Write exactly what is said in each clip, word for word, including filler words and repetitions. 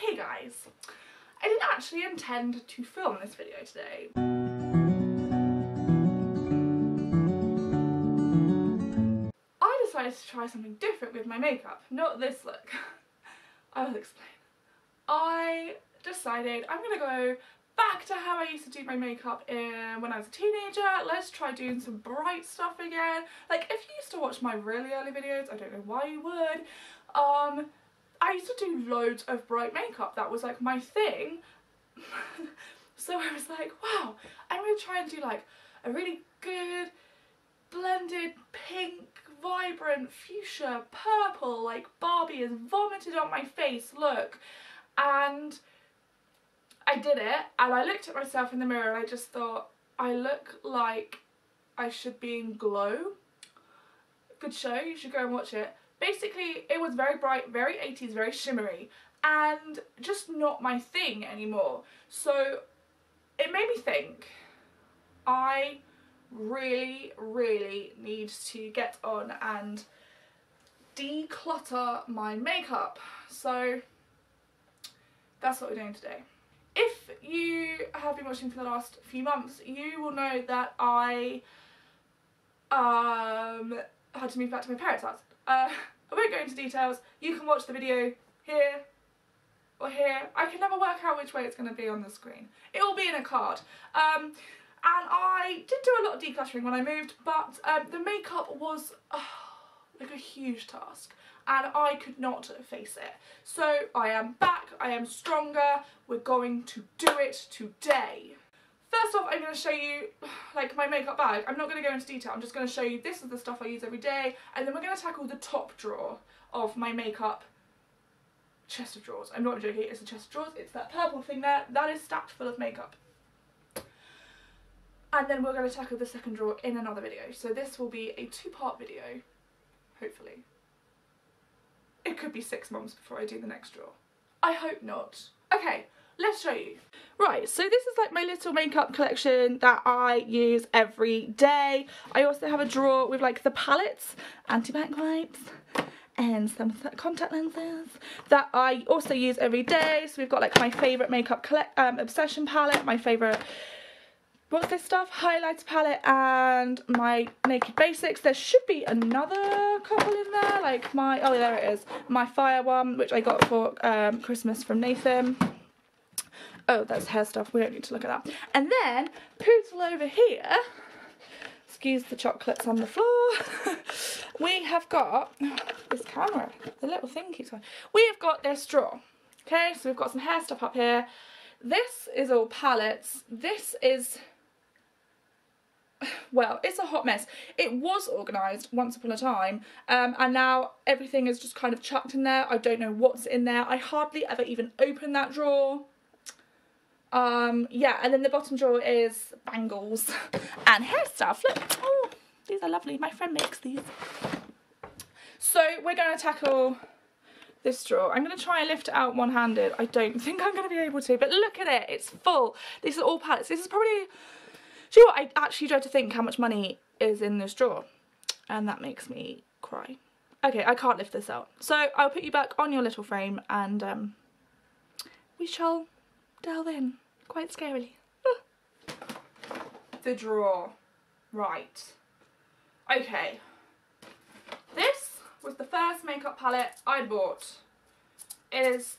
Hey guys, I didn't actually intend to film this video today. I decided to try something different with my makeup, not this look. I will explain. I decided I'm gonna go back to how I used to do my makeup in when I was a teenager. Let's try doing some bright stuff again. Like, if you used to watch my really early videos, I don't know why you would. Um, I used to do loads of bright makeup. That was like my thing. So I was like, wow, I'm gonna try and do like a really good blended pink, vibrant fuchsia, purple, like Barbie has vomited on my face look. And I did it, and I looked at myself in the mirror and I just thought, I look like I should be in Glow. Good show, you should go and watch it. Basically, it was very bright, very eighties, very shimmery, and just not my thing anymore. So it made me think, I really, really need to get on and declutter my makeup. So that's what we're doing today. If you have been watching for the last few months, you will know that I um, had to move back to my parents' house. Uh, I won't go into details. You can watch the video here or here. I can never work out which way it's going to be on the screen. It will be in a card. Um, and I did do a lot of decluttering when I moved, but um, the makeup was oh, like a huge task. And I could not face it. So I am back, I am stronger, we're going to do it today. First off, I'm going to show you like my makeup bag. I'm not going to go into detail, I'm just going to show you this is the stuff I use every day, and then we're going to tackle the top drawer of my makeup chest of drawers. I'm not joking, it's a chest of drawers, it's that purple thing there, that is stacked full of makeup. And then we're going to tackle the second drawer in another video. So this will be a two-part video, hopefully. It could be six months before I do the next drawer. I hope not. Okay, let's show you. Right, so this is like my little makeup collection that I use every day. I also have a drawer with like the palettes, anti-back wipes, and some contact lenses that I also use every day. So we've got like my favourite makeup collect um, obsession palette, my favourite, what's this stuff? Highlighter palette, and my Naked Basics. There should be another couple in there, like my, oh there it is, my fire one, which I got for um, Christmas from Nathan. Oh, that's hair stuff, we don't need to look at that. And then, poodle over here, excuse the chocolates on the floor, we have got, oh, this camera, the little thing keeps going, we have got this drawer. Okay, so we've got some hair stuff up here. This is all palettes, this is, well, it's a hot mess. It was organised once upon a time, um, and now everything is just kind of chucked in there. I don't know what's in there. I hardly ever even open that drawer. Um, yeah, and then the bottom drawer is bangles and hair stuff. Look, oh, these are lovely. My friend makes these. So we're going to tackle this drawer. I'm going to try and lift it out one-handed. I don't think I'm going to be able to, but look at it. It's full. These are all palettes. This is probably... Do you know what? I actually dread to think how much money is in this drawer, and that makes me cry. Okay, I can't lift this out. So I'll put you back on your little frame, and um, we shall delve in quite scarily. The drawer. Right. Okay. This was the first makeup palette I bought. It is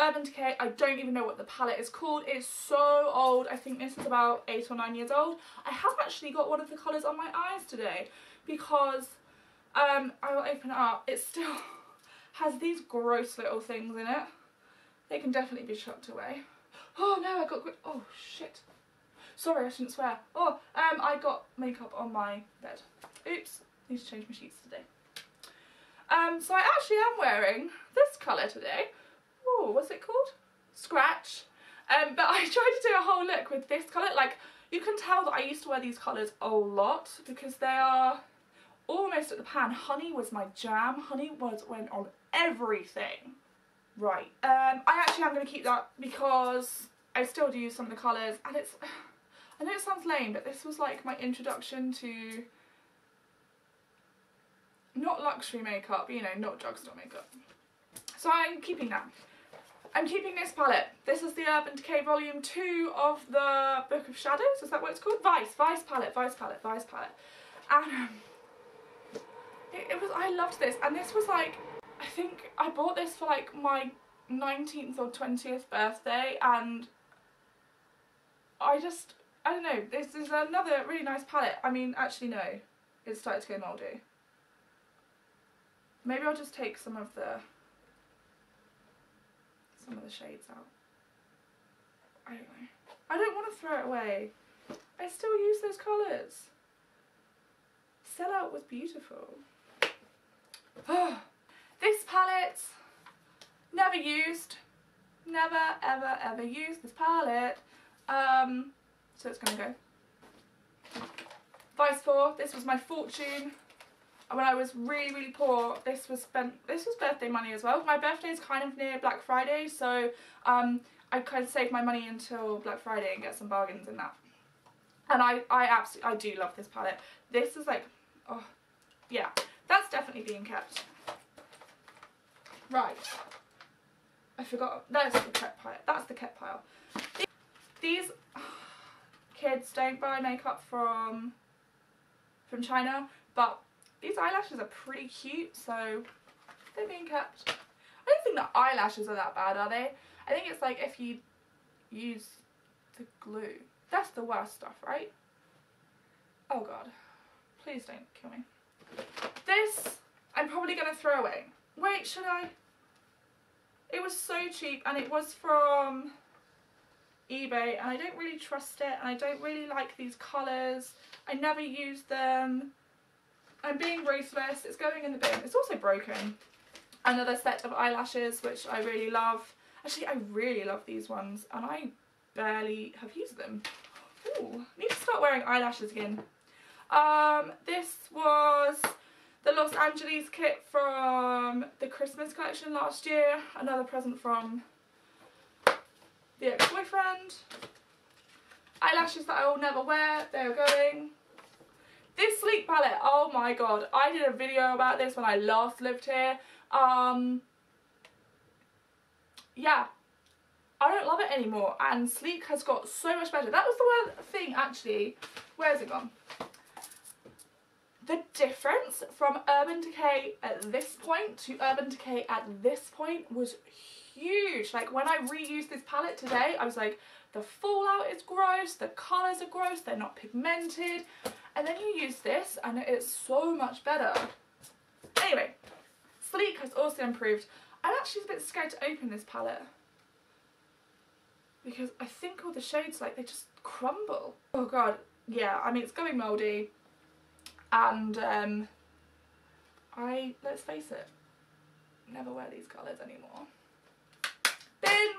Urban Decay. I don't even know what the palette is called. It's so old. I think this is about eight or nine years old. I have actually got one of the colours on my eyes today because um, I will open it up. It still has these gross little things in it. They can definitely be chucked away. Oh no, I got... Oh shit. Sorry, I shouldn't swear. Oh, um, I got makeup on my bed. Oops. Need to change my sheets today. Um, so I actually am wearing this colour today. Oh, what's it called? Scratch. Um, but I tried to do a whole look with this colour. Like, you can tell that I used to wear these colours a lot because they are almost at the pan. Honey was my jam. Honey was went on everything. Right. Um, I actually am going to keep that because I still do use some of the colours. And it's... I know it sounds lame, but this was like my introduction to... not luxury makeup, but, you know, not drugstore makeup. So I'm keeping that. I'm keeping this palette. This is the Urban Decay Volume two of the Book of Shadows, is that what it's called? Vice, Vice palette, Vice palette, Vice palette. And um, it, it was, I loved this, and this was like, I think I bought this for like my nineteenth or twentieth birthday, and I just, I don't know, this is another really nice palette. I mean, actually no, it's starting to go mouldy. Maybe I'll just take some of the some of the shades out. I don't know. I don't want to throw it away. I still use those colours. Sellout was beautiful. Oh, this palette, never used. Never, ever, ever used this palette. Um, so it's going to go. Vice four, this was my fortune. When I was really, really poor, this was spent, this was birthday money as well. My birthday is kind of near Black Friday, so um, I kind of saved my money until Black Friday and get some bargains in that. And I, I absolutely, I do love this palette. This is like, oh, yeah, that's definitely being kept. Right, I forgot, that's the kept pile, that's the kept pile. These, oh, kids, don't buy makeup from, from China, but these eyelashes are pretty cute, so they're being kept. I don't think the eyelashes are that bad, are they? I think it's like if you use the glue. That's the worst stuff, right? Oh god. Please don't kill me. This, I'm probably going to throw away. Wait, should I? It was so cheap, and it was from eBay, and I don't really trust it, and I don't really like these colours. I never use them. I'm being ruthless, it's going in the bin. It's also broken. Another set of eyelashes, which I really love. Actually, I really love these ones, and I barely have used them. Ooh, I need to start wearing eyelashes again. Um, this was the Los Angeles kit from the Christmas collection last year. Another present from the ex-boyfriend. Eyelashes that I will never wear, they are going. This Sleek palette, oh my god, I did a video about this when I last lived here. Um, yeah, I don't love it anymore, and Sleek has got so much better. That was the one thing, actually. Where's it gone? The difference from Urban Decay at this point to Urban Decay at this point was huge. Like, when I reused this palette today, I was like, the fallout is gross, the colours are gross, they're not pigmented. And then you use this and it's so much better. Anyway, Sleek has also improved. I'm actually a bit scared to open this palette, because I think all the shades, like, they just crumble. Oh god, yeah, I mean, it's going mouldy. And um, I, let's face it, never wear these colours anymore. Bin!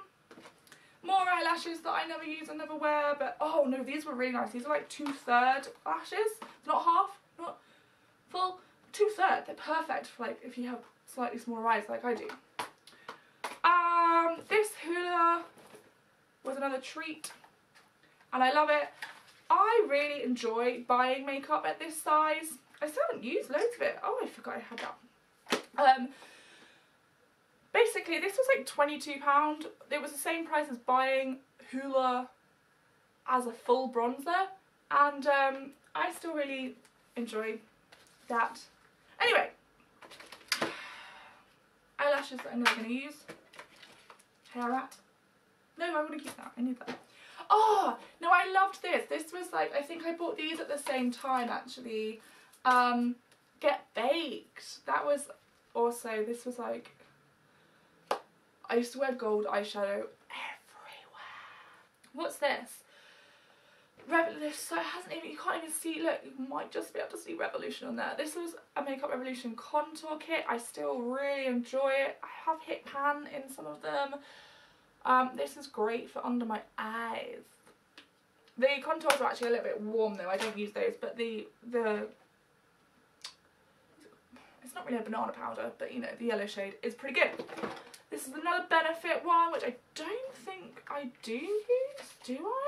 More eyelashes that I never use and never wear, but oh no, these were really nice. These are like two-third lashes, not half, not full, two-third. They're perfect for like if you have slightly smaller eyes like I do. Um, this Hoola was another treat, and I love it. I really enjoy buying makeup at this size. I still haven't used loads of it. Oh, I forgot I had that. Um, Basically, this was like twenty-two pounds. It was the same price as buying Hoola as a full bronzer, and um, I still really enjoy that. Anyway, eyelashes that I'm never going to use. Hair wrap. No, I'm going to keep that. I need that. Oh, no, I loved this. This was like, I think I bought these at the same time, actually. Um, Get Baked. That was also, this was like, I used to wear gold eyeshadow everywhere. What's this? Revolution. So it hasn't even, you can't even see, look, you might just be able to see Revolution on there. This was a Makeup Revolution contour kit. I still really enjoy it. I have hit pan in some of them. Um, this is great for under my eyes. The contours are actually a little bit warm though. I don't use those, but the, the, it's not really a banana powder, but you know, the yellow shade is pretty good. This is another Benefit one, which I don't think I do use, do I?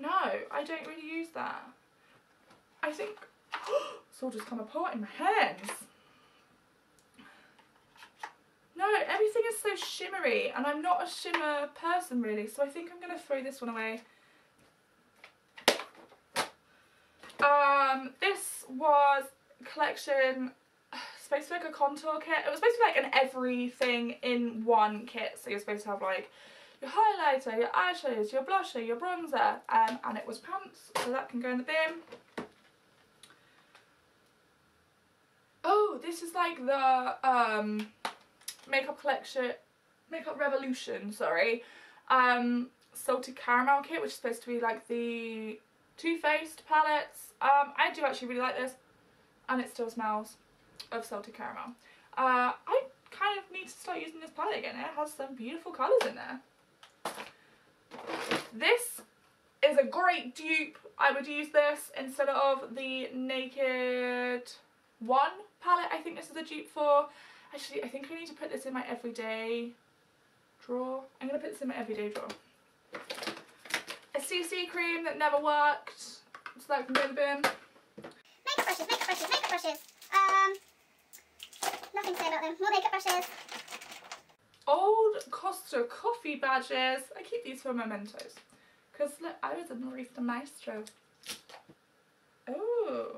No, I don't really use that. I think, it's all just come apart in my hands. No, everything is so shimmery, and I'm not a shimmer person really, so I think I'm going to throw this one away. Um, this was collection, supposed to be like a contour kit. It was supposed to be like an everything in one kit, so you're supposed to have like your highlighter, your eyeshadows, your blusher, your bronzer, um, and it was pants, so that can go in the bin. Oh, this is like the um, makeup collection, makeup revolution, sorry, um, salted caramel kit, which is supposed to be like the Too Faced palettes. Um, I do actually really like this, and it still smells of salted caramel. Uh, I kind of need to start using this palette again. It has some beautiful colours in there. This is a great dupe. I would use this instead of the Naked One palette. I think this is a dupe for. Actually, I think I need to put this in my everyday drawer. I'm going to put this in my everyday drawer. A C C cream that never worked. It's like bin bin. Makeup brushes, makeup brushes, makeup brushes. Um, nothing to say about them. More makeup brushes. Old Costa coffee badges. I keep these for mementos. Because look, I was a barista maestro. Oh,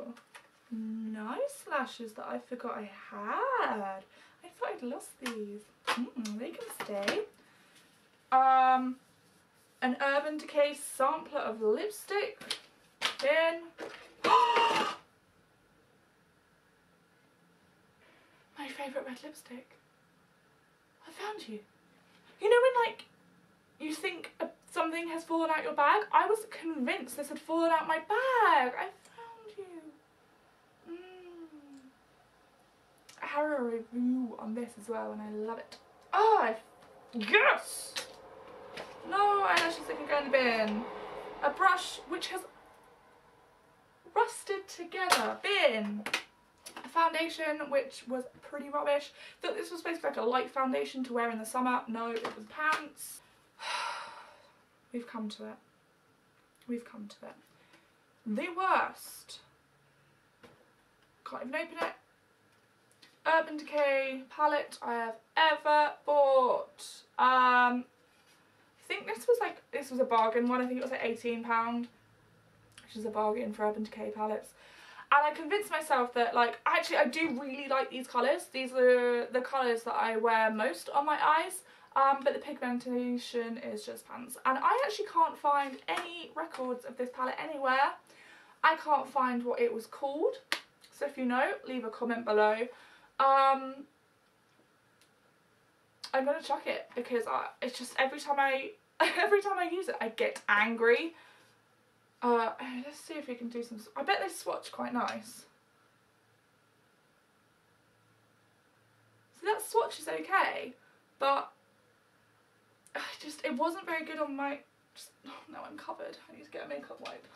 nice lashes that I forgot I had. I thought I'd lost these. Mm-mm, they can stay. Um, an Urban Decay sampler of lipstick. Then, my favourite red lipstick. I found you. You know when like you think something has fallen out your bag? I was convinced this had fallen out my bag. I found you. Mm. I had a review on this as well and I love it. Oh, I yes! No eyelashes that can go in the bin. A brush which has rusted together. Bin. A foundation which was pretty rubbish. Thought this was supposed to be like a light foundation to wear in the summer. No, it was pants. We've come to it. We've come to it. The worst. Can't even open it. Urban Decay palette I have ever bought. Um, I think this was like, this was a bargain one. I think it was like eighteen pounds, which is a bargain for Urban Decay palettes. And I convinced myself that, like, actually I do really like these colours. These are the colours that I wear most on my eyes. Um, but the pigmentation is just pants. And I actually can't find any records of this palette anywhere. I can't find what it was called. So if you know, leave a comment below. Um, I'm going to chuck it because I, it's just every time I, every time I use it, I get angry. Uh, let's see if we can do some... I bet they swatch quite nice. So that swatch is okay, but I just, it wasn't very good on my... Just, oh, no, I'm covered. I need to get a makeup wipe.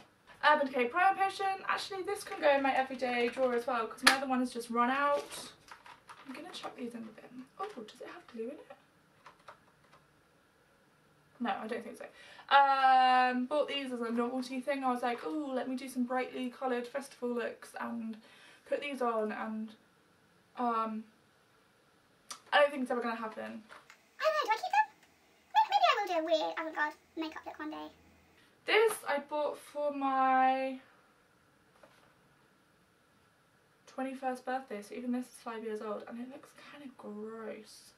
Urban Decay Primer Potion. Actually, this can go in my everyday drawer as well, because my other one has just run out. I'm going to chuck these in the bin. Oh, does it have glue in it? No, I don't think so. Um, bought these as a novelty thing. I was like, oh, let me do some brightly coloured festival looks and put these on, and um, I don't think it's ever going to happen. I don't know, do I keep them? Maybe I will do a weird avant-garde makeup look one day. This I bought for my twenty-first birthday, so even this is five years old, and it looks kind of gross.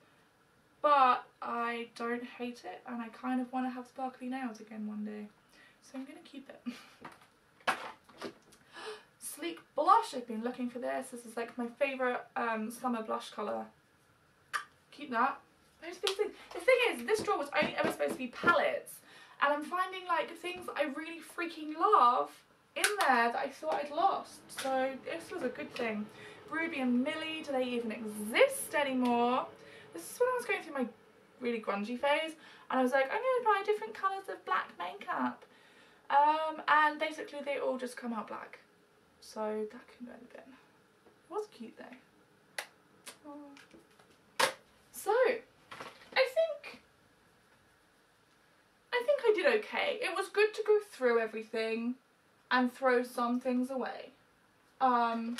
But I don't hate it, and I kind of want to have sparkly nails again one day. So I'm going to keep it. Sleek blush. I've been looking for this. This is like my favourite um, summer blush colour. Keep that. Those things. The thing is, this drawer was only ever supposed to be palettes. And I'm finding like things I really freaking love in there that I thought I'd lost. So this was a good thing. Ruby and Millie. Do they even exist anymore? This is when I was going through my really grungy phase, and I was like, I'm going to buy different colours of black makeup. Um, and basically they all just come out black. So that can go in the bin. It was cute though. Aww. So, I think, I think I did okay. It was good to go through everything and throw some things away. Um...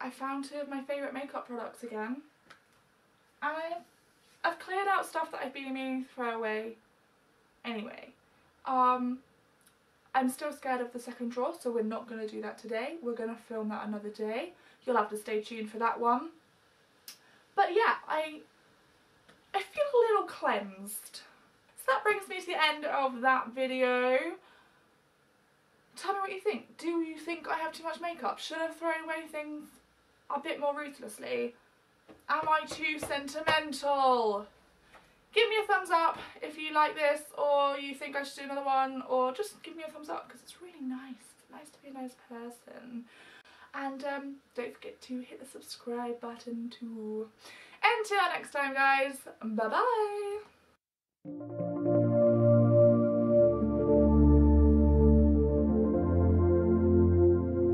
I found two of my favourite makeup products again. I, I've cleared out stuff that I've been meaning to throw away anyway. Um, I'm still scared of the second drawer, so we're not going to do that today. We're going to film that another day. You'll have to stay tuned for that one. But yeah, I, I feel a little cleansed. So that brings me to the end of that video. Tell me what you think. Do you think I have too much makeup? Should I have thrown away things a bit more ruthlessly? Am I too sentimental? Give me a thumbs up if you like this, or you think I should do another one, or just give me a thumbs up because it's really nice. It's nice to be a nice person. And um, don't forget to hit the subscribe button too. Until next time, guys, bye bye.